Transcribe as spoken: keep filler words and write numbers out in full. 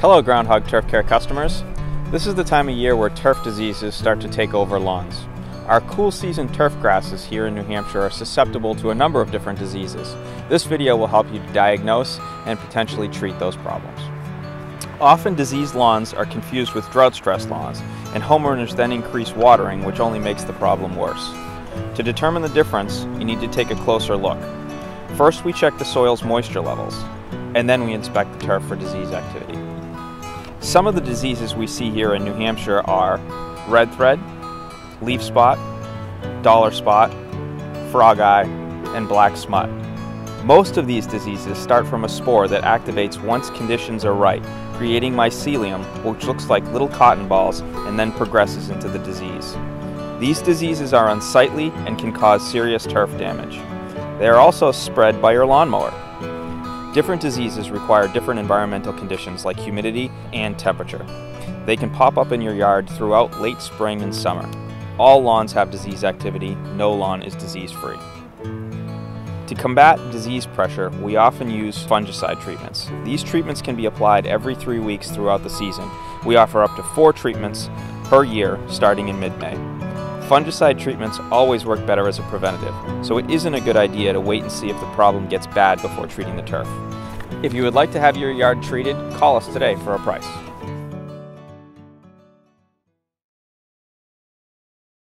Hello Groundhog Turf Care customers. This is the time of year where turf diseases start to take over lawns. Our cool season turf grasses here in New Hampshire are susceptible to a number of different diseases. This video will help you diagnose and potentially treat those problems. Often diseased lawns are confused with drought-stressed lawns, and homeowners then increase watering, which only makes the problem worse. To determine the difference, you need to take a closer look. First, we check the soil's moisture levels, and then we inspect the turf for disease activity. Some of the diseases we see here in New Hampshire are red thread, leaf spot, dollar spot, frog eye, and black smut. Most of these diseases start from a spore that activates once conditions are right, creating mycelium, which looks like little cotton balls, and then progresses into the disease. These diseases are unsightly and can cause serious turf damage. They are also spread by your lawnmower. Different diseases require different environmental conditions like humidity and temperature. They can pop up in your yard throughout late spring and summer. All lawns have disease activity, no lawn is disease-free. To combat disease pressure, we often use fungicide treatments. These treatments can be applied every three weeks throughout the season. We offer up to four treatments per year starting in mid-May. Fungicide treatments always work better as a preventative, so it isn't a good idea to wait and see if the problem gets bad before treating the turf. If you would like to have your yard treated, call us today for a price.